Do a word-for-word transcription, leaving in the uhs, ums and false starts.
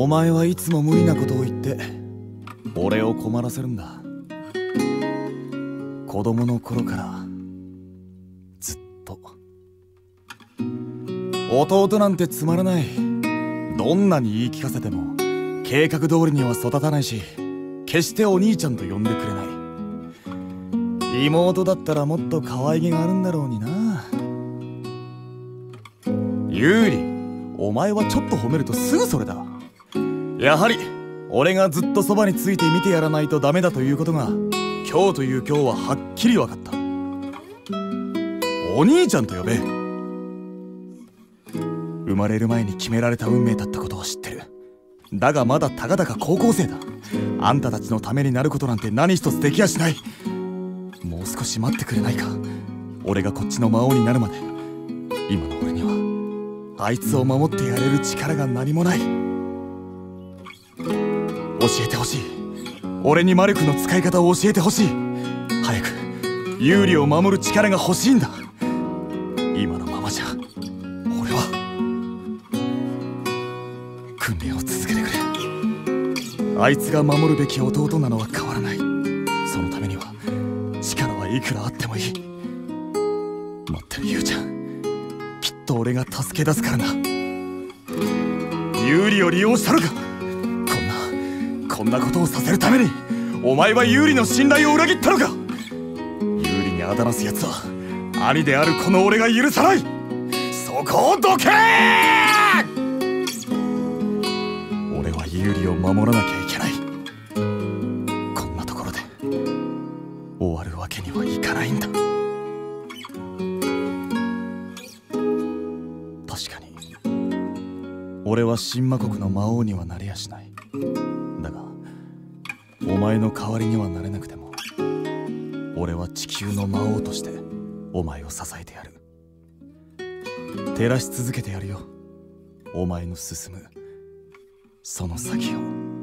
お前はいつも無理なことを言って俺を困らせるんだ。子供の頃からずっと。弟なんてつまらない。どんなに言い聞かせても計画通りには育たないし、決してお兄ちゃんと呼んでくれない。妹だったらもっと可愛げがあるんだろうにな。ユーリ、お前はちょっと褒めるとすぐそれだ。やはり俺がずっとそばについて見てやらないとダメだということが、今日という今日ははっきり分かった。お兄ちゃんと呼べ。生まれる前に決められた運命だったことは知ってる。だがまだたかだか高校生だ。あんたたちのためになることなんて何一つできやしない。もう少し待ってくれないか。俺がこっちの魔王になるまで。今の俺にはあいつを守ってやれる力が何もない。教えてほしい。俺に魔力の使い方を教えてほしい。早く有利を守る力が欲しいんだ。今のままじゃ俺は。訓練を続けてくれ。あいつが守るべき弟なのは変わらない。そのためには力はいくらあってもいい。待ってるゆうちゃん、きっと俺が助け出すからな。有利を利用したのか。こんなことをさせるためにお前はユーリの信頼を裏切ったのか。ユーリにあだなすやつは兄であるこの俺が許さない。そこをどけー。俺はユーリを守らなきゃいけない。こんなところで終わるわけにはいかないんだ。確かに俺は新魔国の魔王にはなれやしない。お前の代わりにはなれなくても、俺は地球の魔王としてお前を支えてやる。照らし続けてやるよ、お前の進むその先を。